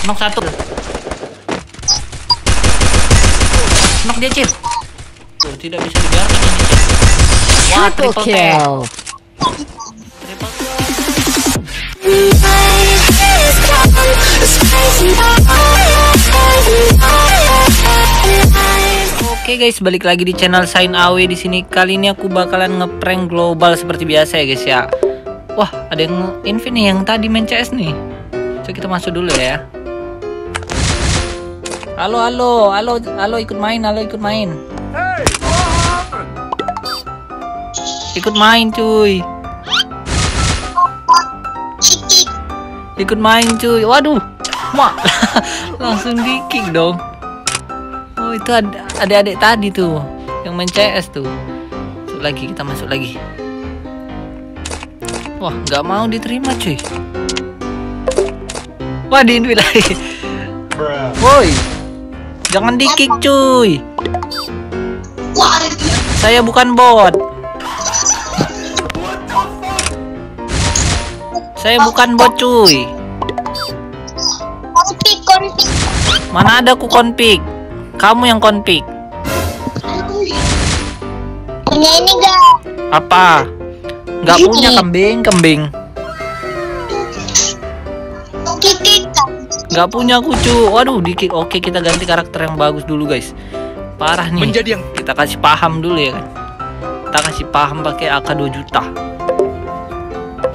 Knock satu. Knock dia, Cip. Tuh, tidak bisa dibiarkan ini, Cip. Wah, triple kill. Triple kill. Oke guys, balik lagi di channel Saint Aw. Di sini kali ini aku bakalan ngeprank global seperti biasa ya guys ya. Wah, ada yang nge-invite nih yang tadi main CS nih. Coba kita masuk dulu ya. Halo, halo, halo, halo, ikut main, halo, ikut main. Hey, ikut main, cuy. Ikut main, cuy. Waduh. Wah, langsung di-kick dong. Oh, itu ada adik-adik tadi tuh yang main CS tuh. Masuk lagi, kita masuk lagi. Wah, nggak mau diterima, cuy. Wah, di-invite lagi. Woi, jangan di-kick, cuy. Saya bukan bot. Saya bukan bot, cuy. Mana ada aku konfig? Kamu yang konfig. Punya ini gak? Apa? Gak punya, kembing. Gak punya kucu. Waduh, dikit. Oke, kita ganti karakter yang bagus dulu guys. Parah nih. Menjadi yang kita kasih paham dulu ya kan. Kita kasih paham pakai AK 2 juta.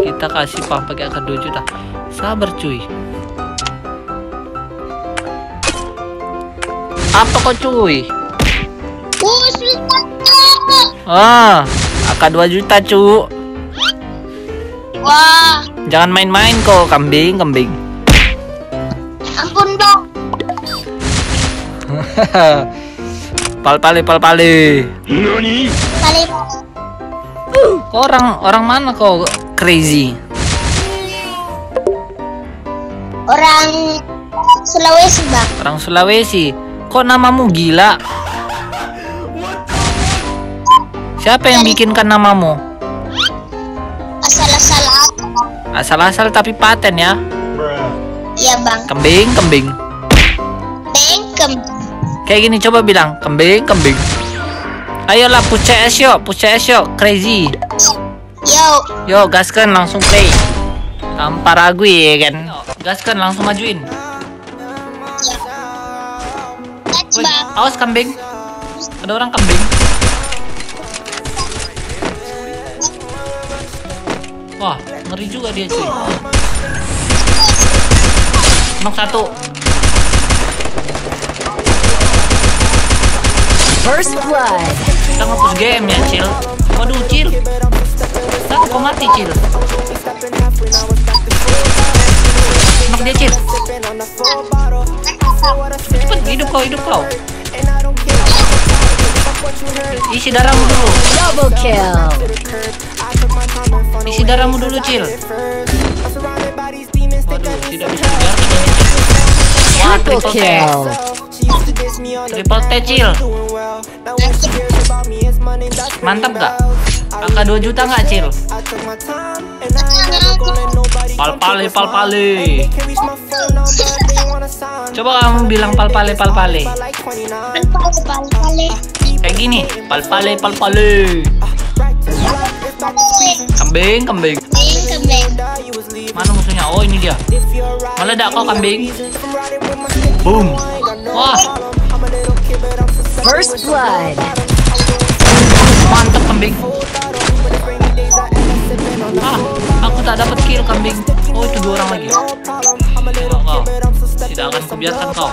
Kita kasih paham pakai AK 2 juta. Sabar cuy. Apa kok cuy? Ah, AK 2 juta cu. Wah. Jangan main-main kok, kambing. Ampun dong. Pal-pale. Nani? Kok orang mana kok crazy? Orang Sulawesi, Bang. Orang Sulawesi. Kok namamu gila? Siapa yang bikinkan namamu? Asal-asal tapi paten ya. Iya bang. Kembing. Kayak gini coba bilang kembing. Ayolah push CS yuk, crazy. Yo gaskan langsung play. Tanpa ragu ya kan. Gaskan langsung majuin. Wih, awas kembing. Ada orang kembing. Wah, ngeri juga dia cuy. Knock satu. First blood. Kita ngapus game ya, Cil. Waduh, Cil. Kita kok mati, Cil. Knock dia, Cil. Cepet, hidup kau. Isi darahmu dulu. Double kill. Isi darahmu dulu, Cil. Waduh, tidak bisa dibiarkan ini. Wah, triple T, Cil. Mantap gak? AK 2 juta gak, Cil? Pal-pale. Coba kamu bilang pal-pale. Kayak gini, pal-pale. Kambing. Mana musuhnya? Oh, ini dia. Meledak kok kambing. Boom. Wah. First blood. Mantap kambing. Ah, aku tak dapat kill kambing. Oh, itu 2 orang lagi. Kau. Tidak akan kubiarkan kau.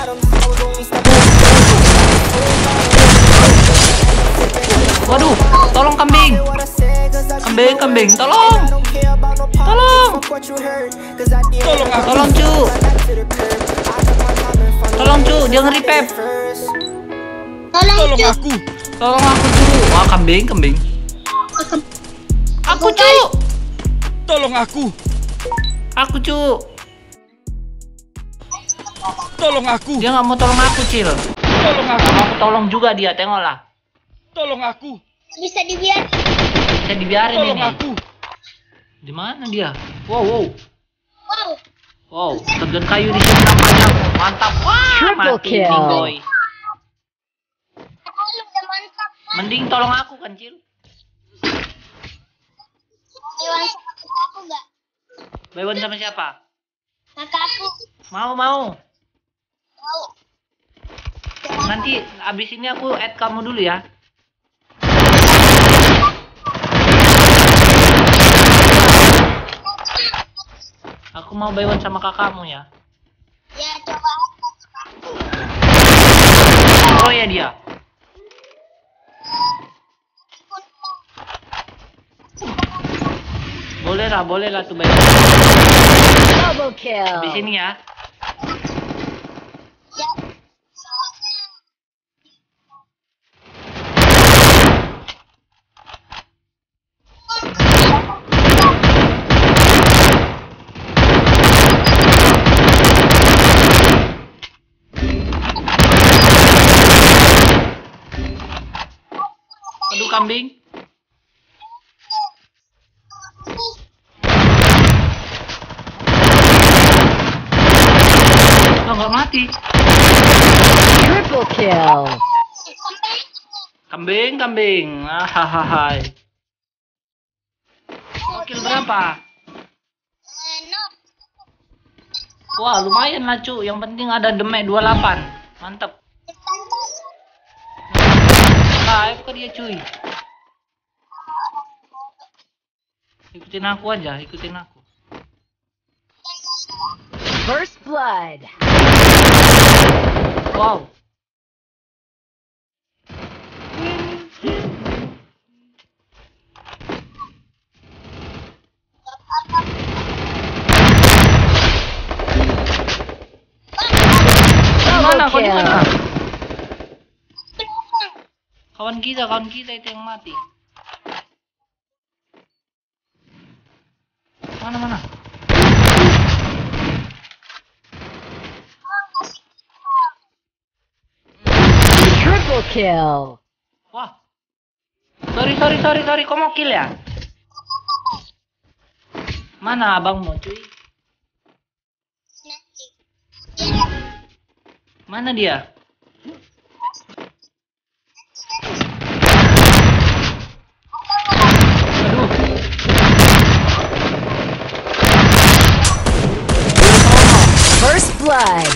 Waduh, tolong kambing, tolong cu, dia nge-repep, tolong aku cu. Wah, kambing, aku cu, tolong aku cu, tolong aku, dia nggak mau tolong aku Cil, tolong juga dia, tengoklah. Tolong aku. Bisa dibiarin ini. Tolong aku. Di mana dia? Wow. Wow, terjun kayu di sini panjang. Mantap. Wah, mati Ningoy. Mending tolong aku kan, Cil. Aku enggak. Bayuan sama siapa? Kakakku. Mau. Mau. Nanti abis ini aku add kamu dulu ya. Aku mau bayuan sama kakakmu ya. Ya, coba. Oh ya dia. Boleh lah tuh bayuan. Double kill. Di sini ya. Ya. Kambing. Nggak mati. Triple kill. Kambing. Hahaha. Kill berapa? Wah, lumayan lah cu. Yang penting ada damage 28. Mantap. AFK dia cuy. Ikutin aku aja. First blood. Wow. Mana? Kawan kita itu yang mati. Mana? Triple kill. Wah. Sorry, kok mau kill ya? Mana abangmu, cuy? Mana dia? First blood.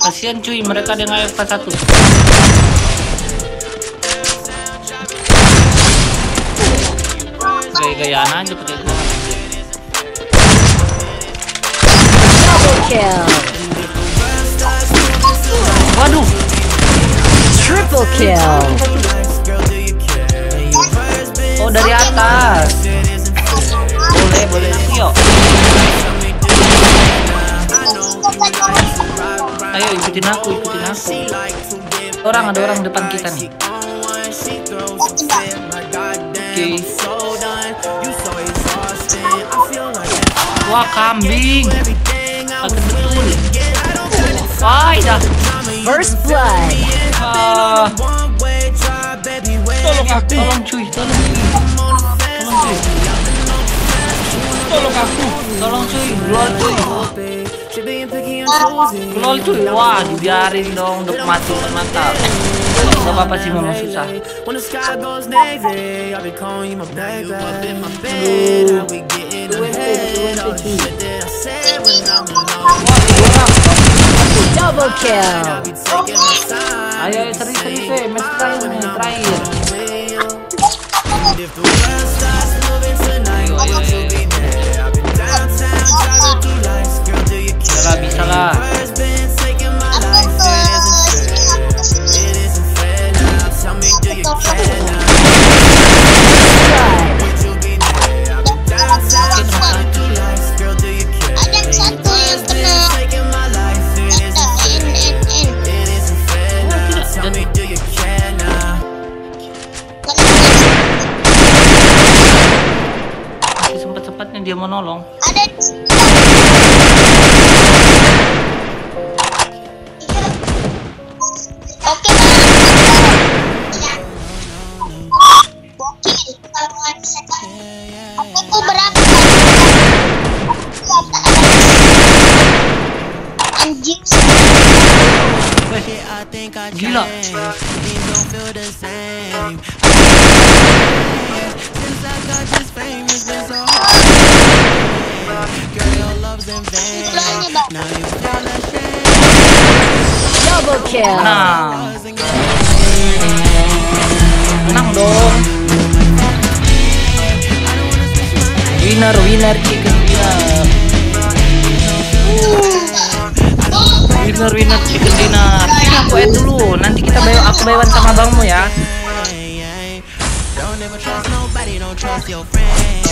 Kasihan cuy, mereka dengan AFK 1. Gaya-gayaan aja pakai gua. Double kill. Waduh. Triple kill. Oh, dari atas. Boleh yuk. Ayo ikutin aku. Ada orang depan kita nih. Okay. Wah, kambing. Agak betul. Dah. First blood. Tolong cuy. Tolong cuy, lol cuy, wah dibiarin dong, udah mati, mantap. Gak apa-apa sih, memang susah. Double kill. Ayo, terakhir, match terakhir. Ayo. Bisa lah. Ada satu yang kena. Sempatnya dia mau nolong. Gila. Double kill. Nah. Menang dong. Winner, winner chicken dinner. Winner, winner chicken dinner. Ini aku add dulu. Nanti kita bayar, aku bayar sama abangmu ya.